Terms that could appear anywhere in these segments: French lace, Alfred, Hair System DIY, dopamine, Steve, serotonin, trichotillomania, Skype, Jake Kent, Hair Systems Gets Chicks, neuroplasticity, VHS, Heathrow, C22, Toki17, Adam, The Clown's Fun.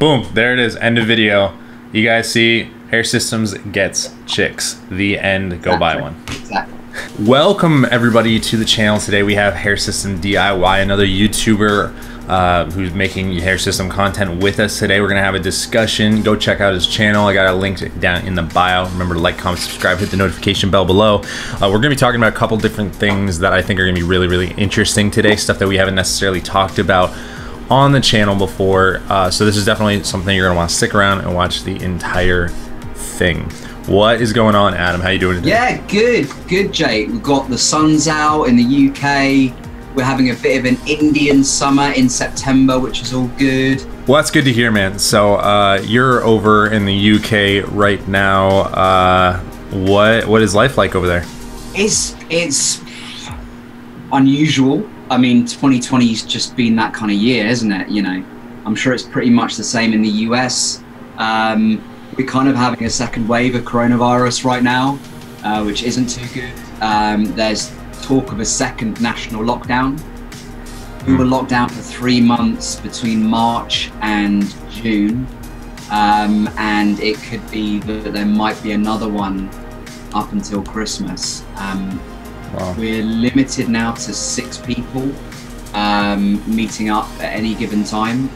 Boom, there it is, end of video. You guys see Hair Systems Gets Chicks. The end, go buy one. Exactly. Welcome everybody to the channel. Today we have Hair System DIY, another YouTuber who's making hair system content with us today. We're gonna have a discussion. Go check out his channel. I got a link down in the bio. Remember to like, comment, subscribe, hit the notification bell below. We're gonna be talking about a couple different things that I think are gonna be really, really interesting today, stuff that we haven't necessarily talked about on the channel before. So this is definitely something you're gonna wanna stick around and watch the entire thing. What is going on, Adam? How you doing today? Yeah, good, good, Jake. We've got the sun's out in the UK. We're having a bit of an Indian summer in September, which is all good. Well, that's good to hear, man. So you're over in the UK right now. What is life like over there? It's unusual. I mean, 2020's just been that kind of year, isn't it? You know, I'm sure it's pretty much the same in the US. We're kind of having a second wave of coronavirus right now, which isn't too good. There's talk of a second national lockdown. We were locked down for 3 months between March and June, and it could be that there might be another one up until Christmas. Wow. We're limited now to 6 people meeting up at any given time.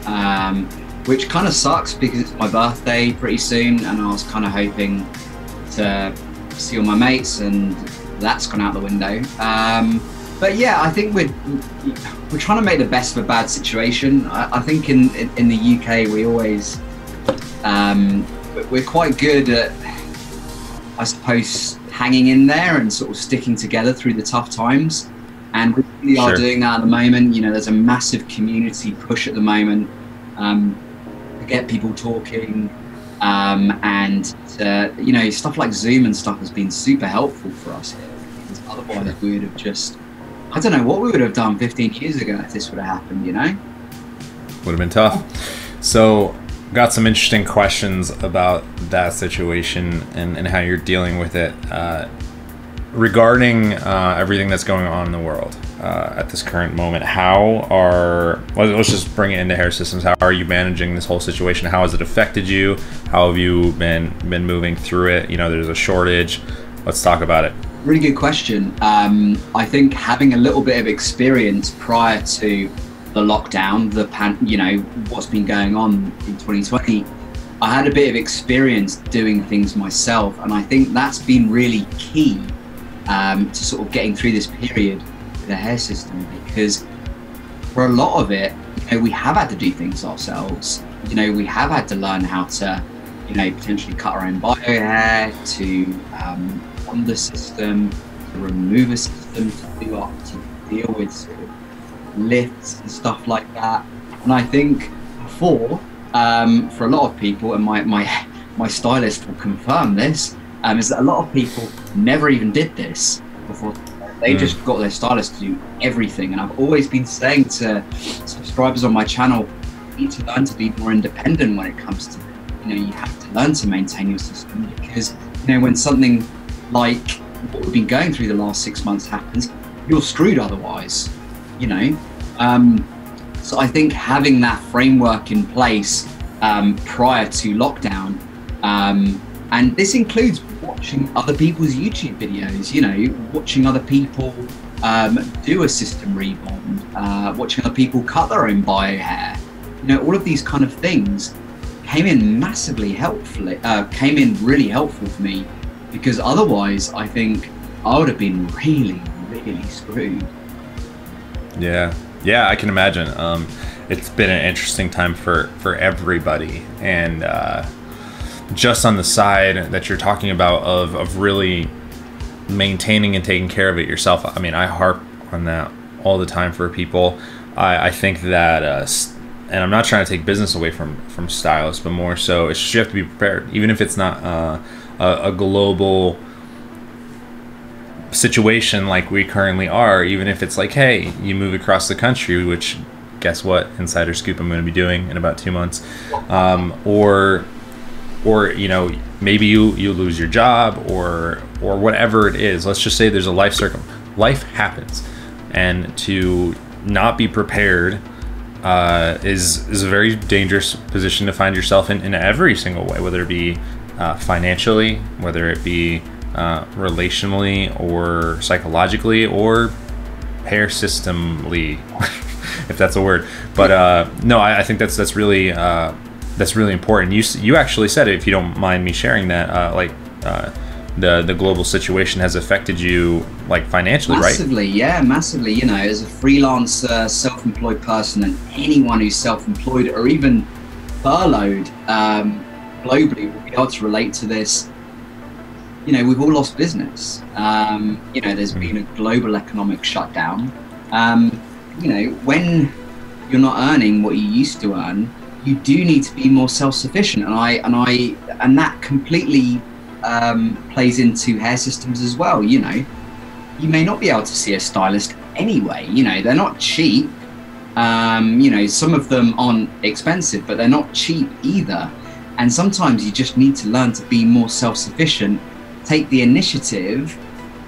Which kind of sucks because it's my birthday pretty soon and I was kind of hoping to see all my mates, and that's gone out the window. But yeah, I think we're trying to make the best of a bad situation. I think in the UK we always, we're quite good at, I suppose, hanging in there and sort of sticking together through the tough times. And we really are doing that at the moment. You know, there's a massive community push at the moment. To get people talking, and you know, stuff like Zoom and stuff has been super helpful for us here, because otherwise we would have just, I don't know what we would have done 15 years ago if this would have happened, you know? Would have been tough. So got some interesting questions about that situation and how you're dealing with it regarding everything that's going on in the world. At this current moment, let's just bring it into Hair Systems. How are you managing this whole situation? How has it affected you? How have you been moving through it? You know, there's a shortage. Let's talk about it. Really good question. I think having a little bit of experience prior to the lockdown, you know, what's been going on in 2020, I had a bit of experience doing things myself. And I think that's been really key to sort of getting through this period. The hair system, because for a lot of it, you know, we have had to do things ourselves. You know, we have had to learn how to, you know, potentially cut our own bio hair, to bond the system, to remove a system, to deal with sort of lifts and stuff like that. And I think before, for a lot of people, and my stylist will confirm this, is that a lot of people never even did this before. They just got their stylist to do everything. And I've always been saying to subscribers on my channel, you need to learn to be more independent when it comes to, you know, you have to learn to maintain your system, because, you know, when something like what we've been going through the last 6 months happens, you're screwed otherwise, you know? So I think having that framework in place prior to lockdown, and this includes watching other people's YouTube videos, you know, watching other people do a system rebond, watching other people cut their own bio hair. You know, all of these kind of things came in really helpful for me, because otherwise I think I would have been really, really screwed. Yeah, yeah, I can imagine. It's been an interesting time for everybody, and just on the side that you're talking about of really maintaining and taking care of it yourself. I mean, I harp on that all the time for people. I think that, and I'm not trying to take business away from stylists, but more so it's just you have to be prepared. Even if it's not a global situation like we currently are, even if it's like, hey, you move across the country, which guess what, insider scoop, I'm going to be doing in about 2 months, or you know, maybe you lose your job or whatever it is. Let's just say there's a life happens, and to not be prepared is a very dangerous position to find yourself in every single way, whether it be financially, whether it be relationally or psychologically or hair systemly, if that's a word. But no, I think that's really important. You actually said it, if you don't mind me sharing that, the global situation has affected you, like, financially, massively, right? Massively, yeah, massively. You know, as a freelance, self-employed person, and anyone who's self-employed or even furloughed globally will be able to relate to this. You know, we've all lost business. You know, there's been a global economic shutdown. You know, when you're not earning what you used to earn, you do need to be more self-sufficient, and that completely plays into hair systems as well. You know, you may not be able to see a stylist anyway. You know, they're not cheap. You know, some of them aren't expensive, but they're not cheap either. And sometimes you just need to learn to be more self-sufficient, take the initiative,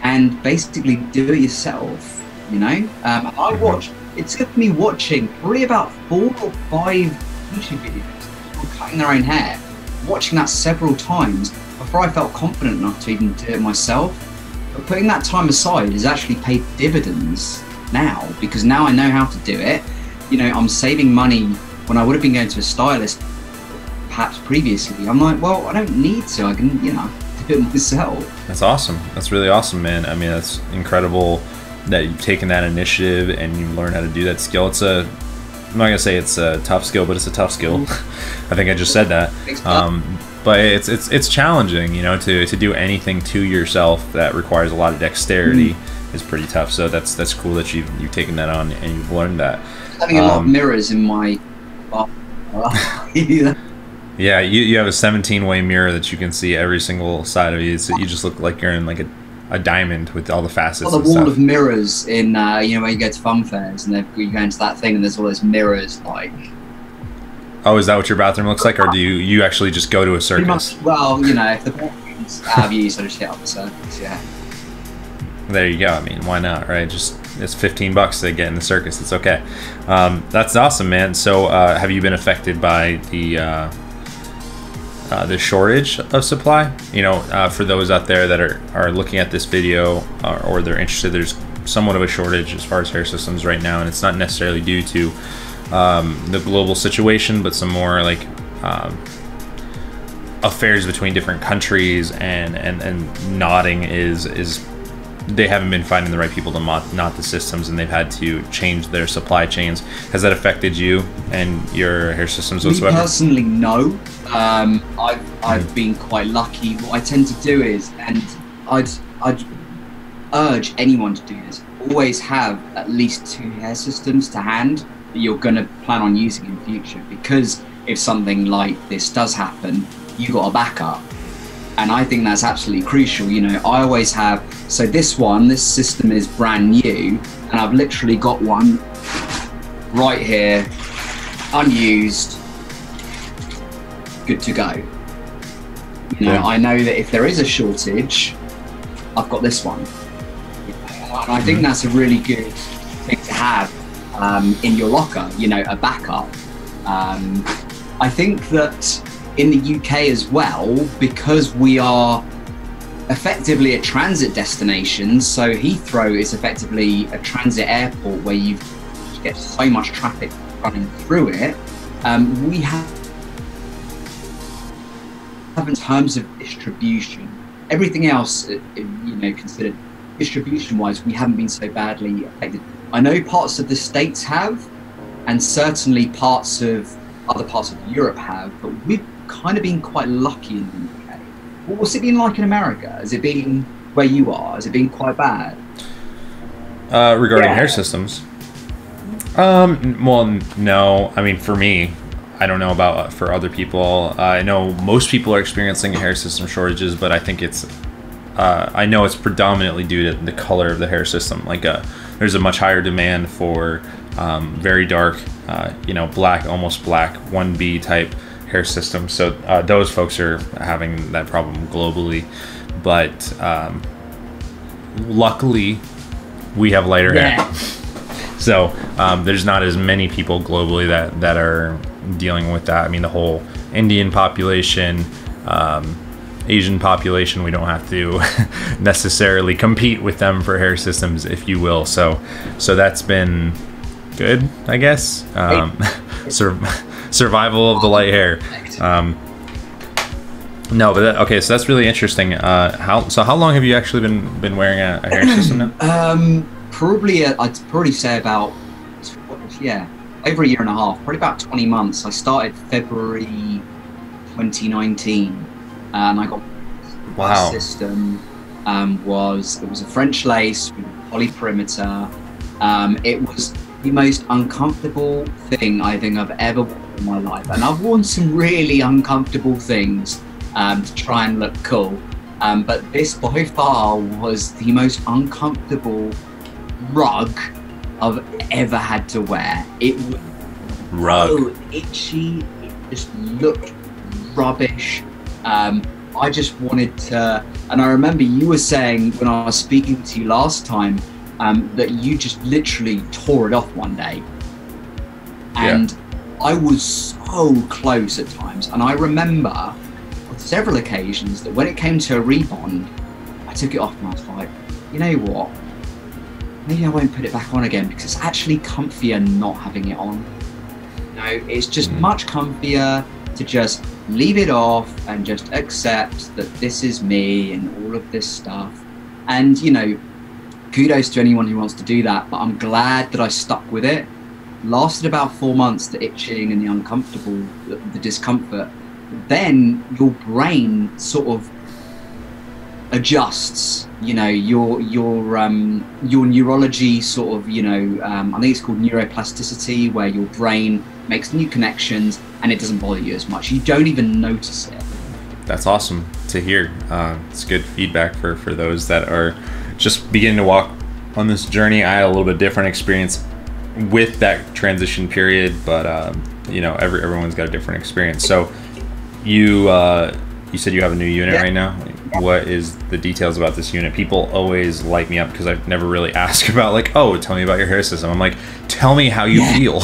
and basically do it yourself. You know, it took me watching probably about 4 or 5 YouTube videos, people cutting their own hair, watching that several times before I felt confident enough to even do it myself. But putting that time aside has actually paid dividends now, because now I know how to do it. You know, I'm saving money when I would have been going to a stylist perhaps previously. I'm like, well, I don't need to, I can, you know, do it myself. That's awesome. That's really awesome, man. I mean, that's incredible that you've taken that initiative and you learn how to do that skill. It's a, I'm not gonna say it's a tough skill, but it's a tough skill. I think I just said that. But it's challenging, you know, to do anything to yourself that requires a lot of dexterity is pretty tough. So that's cool that you've taken that on and you've learned that. Having a lot of mirrors in my yeah, you have a 17-way mirror that you can see every single side of you. So you just look like you're in like a diamond with all the facets. Well, the wall of mirrors in, you know, when you go to fun fairs and you go into that thing and there's all those mirrors, like. Oh, is that what your bathroom looks like, or do you actually just go to a circus? Pretty much, well, you know, if the bathrooms have you, so just hit up the circus, yeah. There you go. I mean, why not, right? Just it's $15 to get in the circus. It's okay. That's awesome, man. So, have you been affected by the shortage of supply? You know, for those out there that are looking at this video or they're interested, there's somewhat of a shortage as far as hair systems right now, and it's not necessarily due to the global situation, but some more like affairs between different countries, and knotting is they haven't been finding the right people to knot the systems, and they've had to change their supply chains. Has that affected you and your hair systems whatsoever? Me personally, no. I've been quite lucky. What I tend to do is, and I'd urge anyone to do this, always have at least 2 hair systems to hand that you're going to plan on using in future, because if something like this does happen, you got a backup. And I think that's absolutely crucial. You know, I always have, so this system is brand new, and I've literally got one right here, unused, good to go. You know, yeah. I know that if there is a shortage, I've got this one. And I think that's a really good thing to have in your locker, you know, a backup. I think that in the UK as well, because we are effectively a transit destination, so Heathrow is effectively a transit airport where you get so much traffic running through it, we have in terms of distribution, everything else, you know, considered distribution-wise, we haven't been so badly affected. I know parts of the States have, and certainly parts of other parts of Europe have, but we've kind of been quite lucky in the UK. What's it been like in America? Has it been where you are? Has it been quite bad? Regarding hair systems? Well, no. I mean, for me, I don't know about for other people. I know most people are experiencing hair system shortages, but I think it's, I know it's predominantly due to the color of the hair system. Like, there's a much higher demand for very dark, you know, black, almost black, 1B type hair system. So those folks are having that problem globally, but luckily we have lighter hair. So there's not as many people globally that are dealing with that. I mean, the whole Indian population, Asian population, we don't have to necessarily compete with them for hair systems, if you will. So that's been good, I guess. Survival of the light hair. No, but okay, so that's really interesting. How long have you actually been wearing a hair system now? I'd probably say about, yeah, over a year and a half, probably about 20 months. I started February 2019, and I got my system. It was a French lace with a poly perimeter. It was the most uncomfortable thing I think I've ever worn in my life, and I've worn some really uncomfortable things to try and look cool, but this by far was the most uncomfortable rug I've ever had to wear. It was so itchy, it just looked rubbish. I just wanted to, and I remember you were saying when I was speaking to you last time, that you just literally tore it off one day. And yeah, I was so close at times. And I remember on several occasions that when it came to a rebond, I took it off and I was like, you know what? Maybe I won't put it back on again, because it's actually comfier not having it on. You know, it's just much comfier to just leave it off and just accept that this is me and all of this stuff. And, you know, kudos to anyone who wants to do that, but I'm glad that I stuck with it. Lasted about 4 months, the itching and the uncomfortable, the discomfort. Then your brain sort of adjusts, you know, your neurology sort of, you know, I think it's called neuroplasticity, where your brain makes new connections and it doesn't bother you as much. You don't even notice it. That's awesome to hear. It's good feedback for those that are just beginning to walk on this journey. I had a little bit different experience with that transition period, but you know, everyone's got a different experience. So you you said you have a new unit right now. What is the details about this unit? People always light me up because I've never really asked about, like, oh, tell me about your hair system. I'm like, tell me how you feel.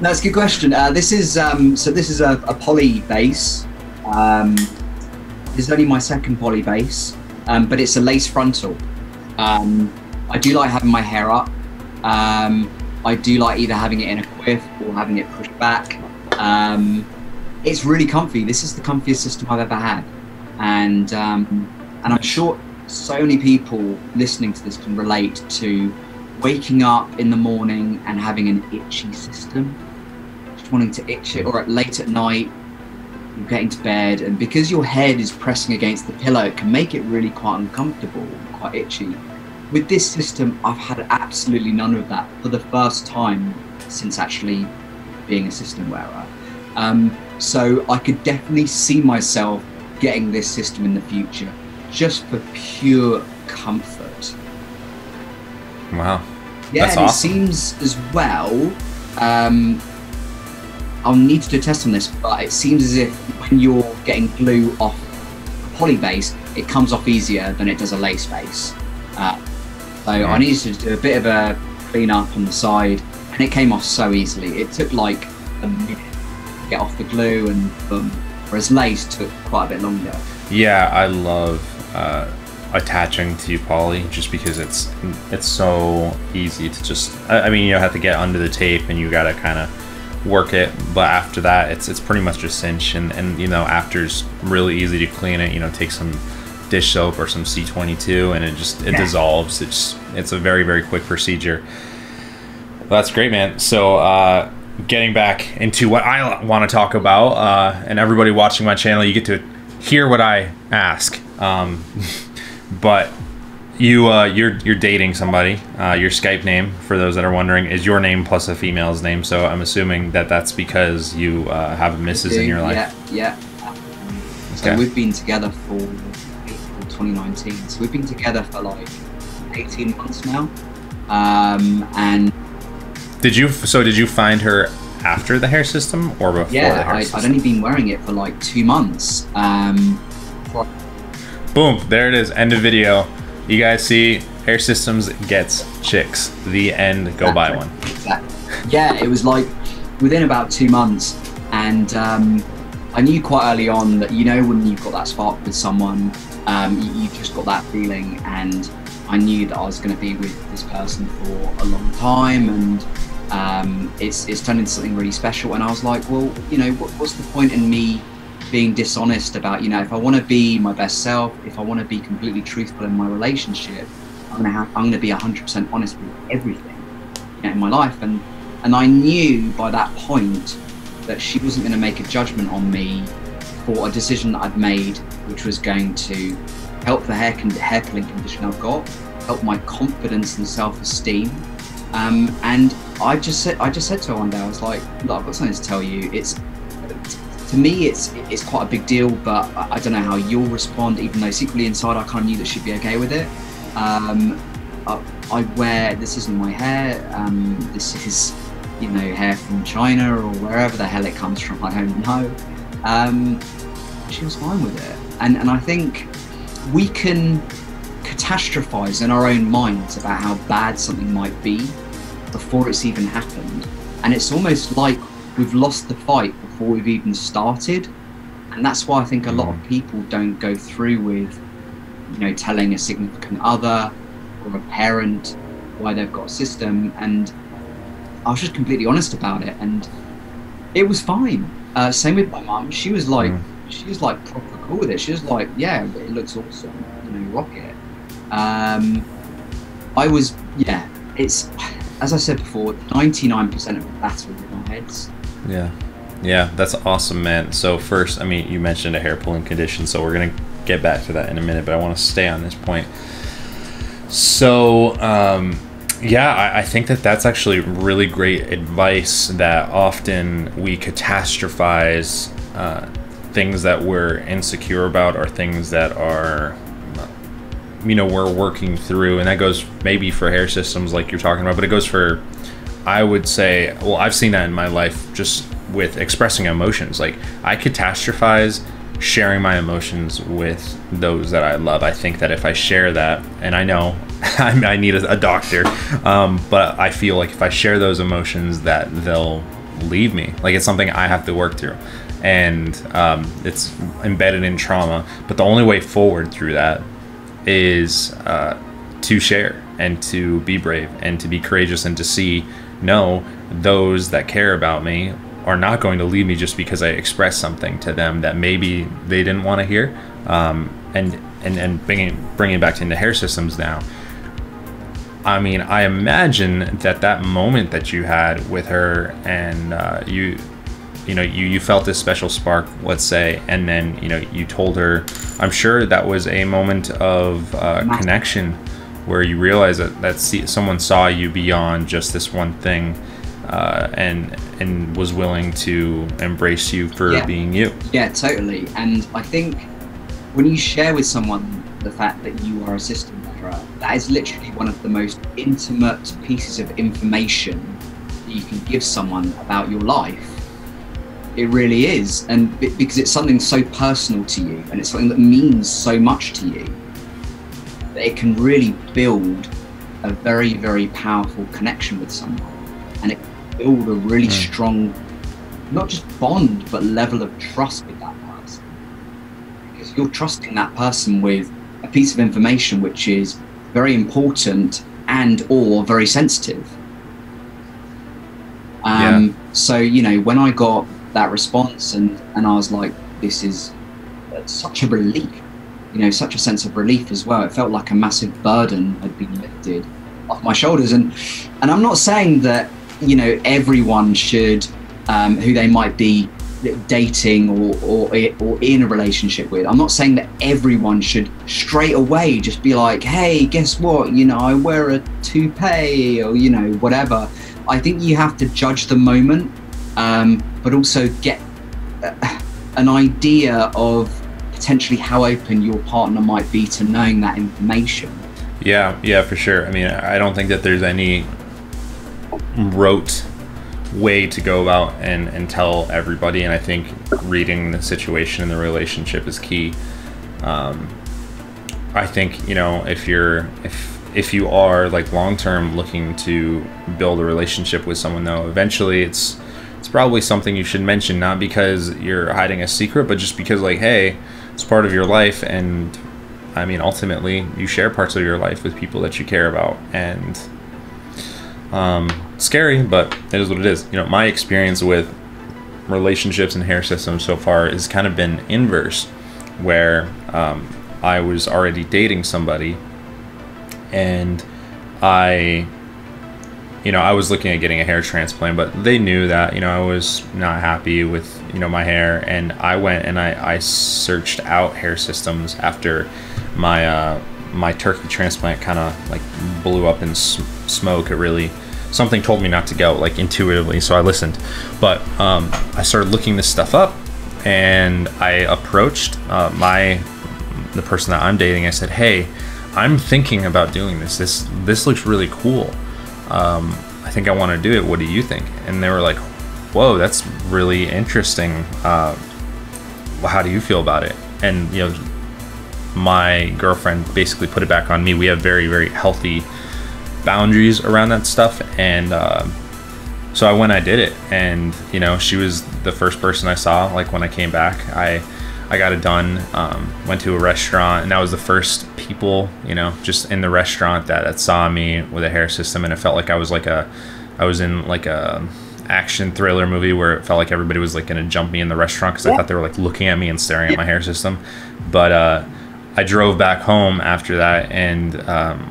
That's a good question. This is so this is a poly base. This is only my second poly base. But it's a lace frontal. I do like having my hair up. I do like either having it in a quiff or having it pushed back. It's really comfy. This is the comfiest system I've ever had. And I'm sure so many people listening to this can relate to waking up in the morning and having an itchy system, just wanting to itch it, or at late at night, you're getting to bed, and because your head is pressing against the pillow, it can make it really quite uncomfortable, quite itchy. With this system, I've had absolutely none of that for the first time since actually being a system wearer. So I could definitely see myself getting this system in the future, just for pure comfort. Wow. Yeah, that's awesome. It seems as well, I'll need to do a test on this, but it seems as if when you're getting glue off a poly base, it comes off easier than it does a lace base. So I needed to do a bit of a clean up on the side, and it came off so easily. It took like a minute to get off the glue, and whereas lace took quite a bit longer. Yeah, I love attaching to poly, just because it's so easy to just, I mean, you have to get under the tape and you gotta kind of work it, but after that it's pretty much just cinch, and you know, after it's really easy to clean it. You know, take some dish soap or some C22 and it dissolves. It's a very, very quick procedure. Well, that's great, man. So getting back into what I want to talk about, and everybody watching my channel, you get to hear what I ask, but you're dating somebody. Your Skype name, for those that are wondering, is your name plus a female's name. So I'm assuming that's because you have misses in your life. Yeah, yeah. So we've been together for April 2019. So we've been together for like 18 months now. And did you find her after the hair system or before? Yeah, the hair system? I'd only been wearing it for like 2 months. Boom! There it is. End of video. You guys see Hair Systems Gets Chicks. The end. Go exactly. Buy one. Exactly. Yeah, it was like within about 2 months, and I knew quite early on that, you know, when you've got that spark with someone, you've just got that feeling, and I knew that I was going to be with this person for a long time, and it's turned into something really special. And I was like, well, you know, what's the point in me being dishonest about, you know, if I want to be my best self, if I want to be completely truthful in my relationship, I'm gonna be 100% honest with everything, you know, in my life. And I knew by that point that she wasn't going to make a judgment on me for a decision that I'd made, which was going to help the hair culling condition I've got, help my confidence and self-esteem. And I just said to her one day, I was like, look, I've got something to tell you. To me, it's quite a big deal, but I don't know how you'll respond, even though secretly inside I kind of knew that she'd be okay with it. I wear, this isn't my hair, this is, you know, hair from China or wherever the hell it comes from, I don't know. She was fine with it. And I think we can catastrophize in our own minds about how bad something might be before it's even happened. And it's almost like we've lost the fight before we've even started. And that's why I think a lot of people don't go through with, you know, telling a significant other or a parent why they've got a system. And I was just completely honest about it, and it was fine. Same with my mum. She was like, she was like proper cool with it. She was like, yeah, it looks awesome, you know, rock it. I was, yeah, it's, as I said before, 99% of the battle in our heads. Yeah, yeah, that's awesome, man. So first, I mean, you mentioned a hair pulling condition, so we're gonna get back to that in a minute, but I want to stay on this point. So, yeah, I think that that's actually really great advice, that often we catastrophize things that we're insecure about, or things that are, you know, we're working through. And that goes maybe for hair systems like you're talking about, but it goes for, I would say, well, I've seen that in my life just with expressing emotions. Like, I catastrophize sharing my emotions with those that I love. I think that if I share that, and I know I need a doctor, but I feel like if I share those emotions that they'll leave me. Like, it's something I have to work through, and it's embedded in trauma. But the only way forward through that is to share, and to be brave, and to be courageous, and to see, no, those that care about me are not going to leave me just because I express something to them that maybe they didn't want to hear. And bringing it back to the hair systems now, I mean, I imagine that that moment that you had with her, and you felt this special spark, let's say, and then, you know, you told her, I'm sure that was a moment of connection where you realized that someone saw you beyond just this one thing, and was willing to embrace you for being you. Yeah, totally. And I think when you share with someone the fact that you are a system veteran, that is literally one of the most intimate pieces of information that you can give someone about your life. It really is, and because it's something so personal to you, and it's something that means so much to you, that it can really build a very, very powerful connection with someone, and it can build a really strong, not just bond, but level of trust with that person, because you're trusting that person with a piece of information which is very important and or very sensitive. So, you know, when I got that response, and I was like, this is such a relief, you know, such a sense of relief as well. It felt like a massive burden had been lifted off my shoulders. And I'm not saying that, you know, everyone should, who they might be dating or in a relationship with, I'm not saying that everyone should straight away just be like, hey, guess what, you know, I wear a toupee, or, you know, whatever. I think you have to judge the moment, but also get an idea of potentially how open your partner might be to knowing that information. Yeah, yeah, for sure. I mean, I don't think that there's any rote way to go about and tell everybody. And I think reading the situation and the relationship is key. I think, you know, if if you are like long-term looking to build a relationship with someone though, eventually it's probably something you should mention, not because you're hiding a secret, but just because like, hey, it's part of your life. And I mean, ultimately you share parts of your life with people that you care about, and scary, but it is what it is. You know, my experience with relationships and hair systems so far has kind of been inverse, where I was already dating somebody, and I was looking at getting a hair transplant, but they knew that, you know, I was not happy with, you know, my hair. And I went and I searched out hair systems after my my turkey transplant kind of like blew up in smoke. It really, something told me not to go, like intuitively, so I listened. But I started looking this stuff up, and I approached the person that I'm dating. I said, hey, I'm thinking about doing this. This looks really cool. I think I want to do it. What do you think? And they were like, whoa, that's really interesting. How do you feel about it? And, you know, my girlfriend basically put it back on me. We have very, very healthy boundaries around that stuff. And so I went, I did it. And, you know, she was the first person I saw. Like when I came back, I got it done, went to a restaurant, and that was the first people, you know, just in the restaurant that saw me with a hair system. And it felt like I was like I was in like a action thriller movie, where it felt like everybody was like going to jump me in the restaurant, because I thought they were like looking at me and staring at my hair system. But I drove back home after that, and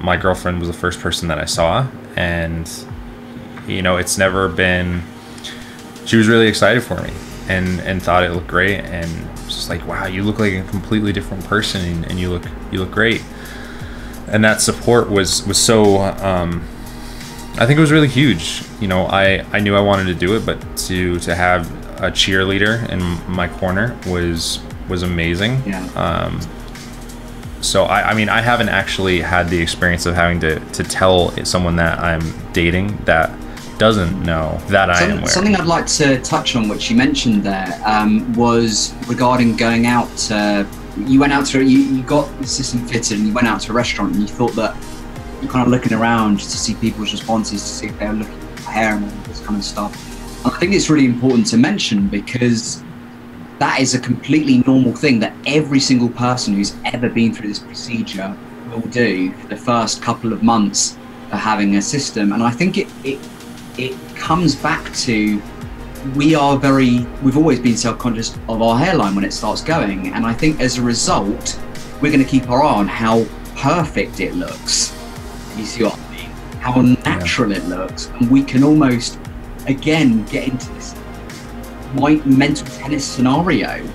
my girlfriend was the first person that I saw. And, you know, it's never been, she was really excited for me, and thought it looked great, and just like, wow, you look like a completely different person, and you look great. And that support was so, I think it was really huge. You know, I knew I wanted to do it, but to have a cheerleader in my corner was amazing. Yeah. So I mean, I haven't actually had the experience of having to tell someone that I'm dating that doesn't know that I am wearing. Something I'd like to touch on, which you mentioned there, was regarding going out. You went out to, you got the system fitted, and you went out to a restaurant, and you thought that you're kind of looking around to see people's responses, to see if they're looking at hair and all this kind of stuff. And I think it's really important to mention, because that is a completely normal thing that every single person who's ever been through this procedure will do for the first couple of months of having a system. And I think it comes back to, we've always been self-conscious of our hairline when it starts going. And I think as a result, we're going to keep our eye on how perfect it looks. You see what I mean? How natural it looks. And we can almost, again, get into this white mental tennis scenario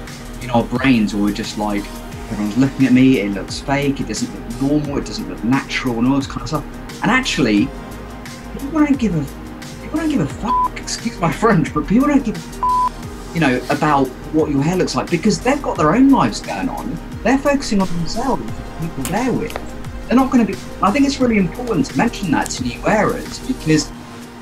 in our brains, where we're just like, everyone's looking at me, it looks fake, it doesn't look normal, it doesn't look natural, and all this kind of stuff. And actually, people don't give a fuck, excuse my French, but people don't give a fuck, you know, about what your hair looks like, because they've got their own lives going on. They're focusing on themselves, the people they're with. They're not going to be, I think it's really important to mention that to new wearers, because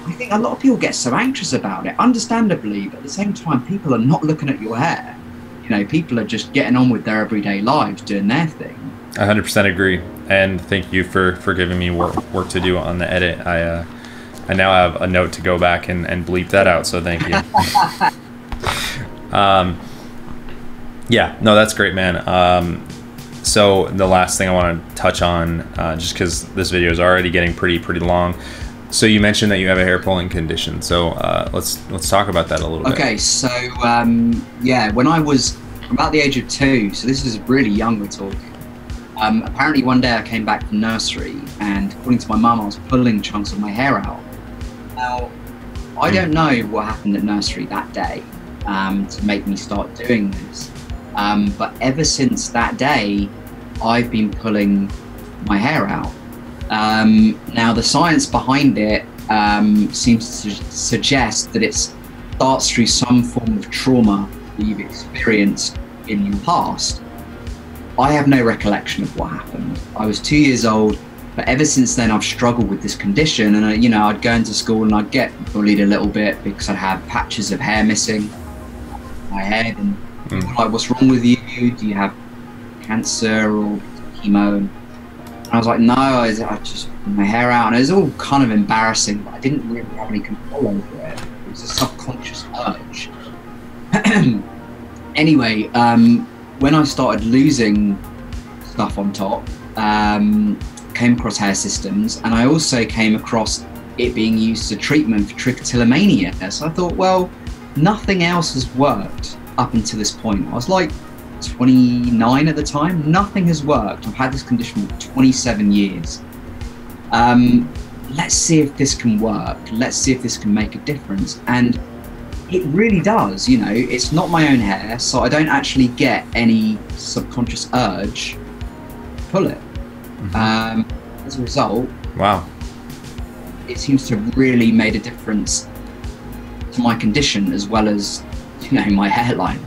I think a lot of people get so anxious about it, understandably, but at the same time, people are not looking at your hair. You know, people are just getting on with their everyday lives, doing their thing. 100% agree. And thank you for giving me work to do on the edit. I now have a note to go back and bleep that out, so thank you. Yeah, no, that's great, man. So the last thing I want to touch on, just because this video is already getting pretty long. So you mentioned that you have a hair pulling condition. So let's talk about that a little bit. Okay, so yeah, when I was about the age of 2, so this is really young we're talking. Apparently one day I came back from nursery, and according to my mum, I was pulling chunks of my hair out. Now, I don't know what happened at nursery that day to make me start doing this, but ever since that day, I've been pulling my hair out. Now, the science behind it seems to suggest that it starts through some form of trauma that you've experienced in your past. I have no recollection of what happened. I was 2 years old, but ever since then I've struggled with this condition. And you know, I'd go into school and I'd get bullied a little bit because I'd have patches of hair missing my head, and people were like, what's wrong with you? Do you have cancer or chemo? And And I was like, no, I just put my hair out. And it was all kind of embarrassing, but I didn't really have any control over it. It was a subconscious urge. Anyway, when I started losing stuff on top, came across Hair Systems, and I also came across it being used as a treatment for trichotillomania. So I thought, well, nothing else has worked up until this point. I was like 29 at the time. Nothing has worked. I've had this condition for 27 years. Let's see if this can work. Let's see if this can make a difference. And it really does. You know, it's not my own hair, so I don't actually get any subconscious urge to pull it. As a result, wow, it seems to have really made a difference to my condition as well as, you know, my hairline.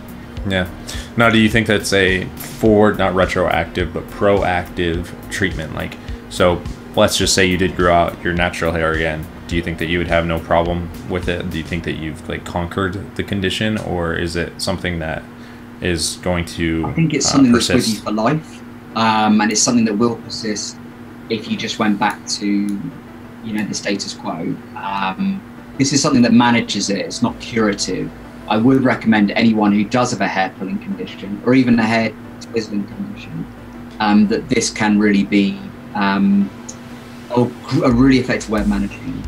Yeah. Now, do you think that's a forward, not retroactive, but proactive treatment? Like, so let's just say you did grow out your natural hair again. Do you think that you would have no problem with it? Do you think that you've like conquered the condition, or is it something that is going to persist? I think it's something that's with you for life. And it's something that will persist if you just went back to, you know, the status quo. This is something that manages it. It's not curative. I would recommend anyone who does have a hair pulling condition or even a hair twizzling condition, that this can really be a really effective way of managing.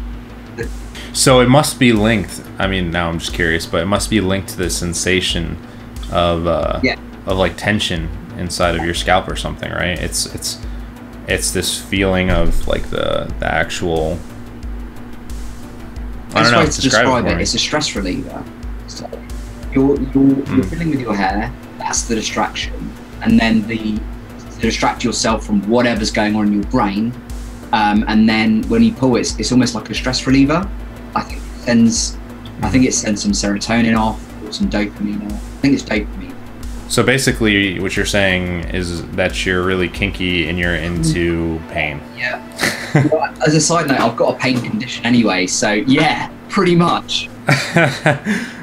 So it must be linked. I mean, now I'm just curious, but it must be linked to the sensation of like tension inside of your scalp or something, right? It's this feeling of like the actual, I don't know how to describe it. It's a stress reliever. So you're dealing with your hair, that's the distraction, and then to distract yourself from whatever's going on in your brain, and then when you pull, it's almost like a stress reliever. I think it sends some serotonin off or some dopamine off. I think it's dopamine. So basically what you're saying is that you're really kinky and you're into pain. Yeah. Well, as a side note, I've got a pain condition anyway, so yeah, pretty much.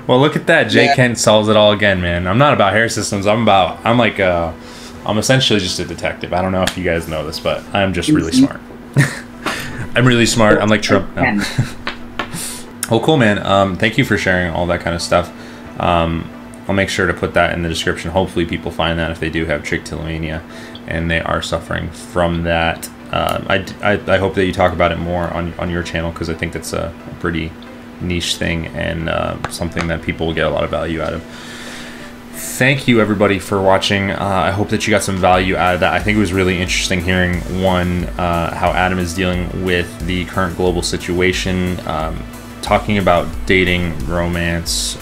Well, look at that. Jake Kent solves it all again, man. I'm not about Hair Systems. I'm essentially just a detective. I don't know if you guys know this, but I'm just really smart. I'm really smart. I'm like Trump. No. Oh, cool, man. Thank you for sharing all that kind of stuff. I'll make sure to put that in the description. Hopefully people find that if they do have trichotillomania and they are suffering from that. I hope that you talk about it more on your channel, because I think that's a pretty niche thing and something that people will get a lot of value out of. Thank you, everybody, for watching. I hope that you got some value out of that. I think it was really interesting hearing, one, how Adam is dealing with the current global situation, talking about dating, romance,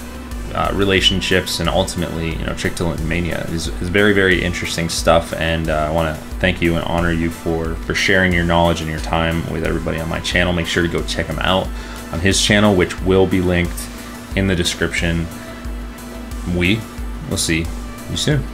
relationships, and ultimately, you know, trichotillomania is very, very interesting stuff. And I want to thank you and honor you for sharing your knowledge and your time with everybody on my channel. Make sure to go check him out on his channel, which will be linked in the description. We'll see you soon.